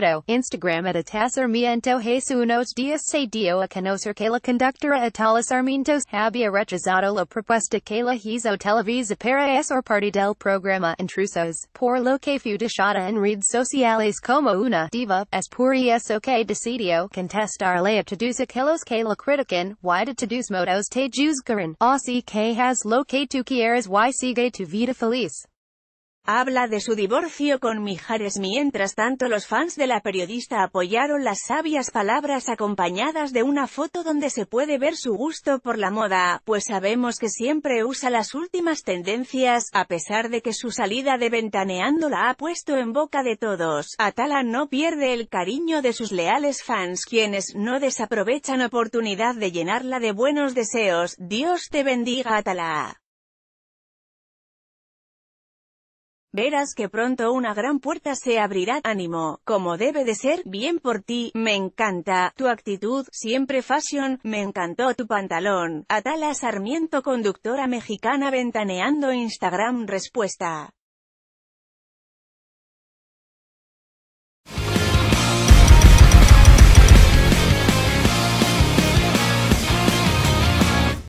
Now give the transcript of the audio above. Photo, Instagram at Atala Sarmiento Jesús Díaz se dio a conocer que la conductora Atala Sarmiento había rechazado la propuesta que le hizo Televisa para ser parte del programa Intrusos, por lo que fue tachada en redes sociales como una diva. Es por eso que decidió contestar la aptitud que los que la critican, y de todos modos te juzgarán, así que haz lo que tú quieres y sigue tu vida feliz. Habla de su divorcio con Mijares. Mientras tanto, los fans de la periodista apoyaron las sabias palabras acompañadas de una foto donde se puede ver su gusto por la moda, pues sabemos que siempre usa las últimas tendencias, a pesar de que su salida de Ventaneando la ha puesto en boca de todos. Atala no pierde el cariño de sus leales fans, quienes no desaprovechan oportunidad de llenarla de buenos deseos. Dios te bendiga, Atala. Verás que pronto una gran puerta se abrirá. Ánimo, como debe de ser. Bien por ti, me encanta tu actitud, siempre fashion, me encantó tu pantalón. Atala Sarmiento, conductora mexicana, Ventaneando Instagram. Respuesta.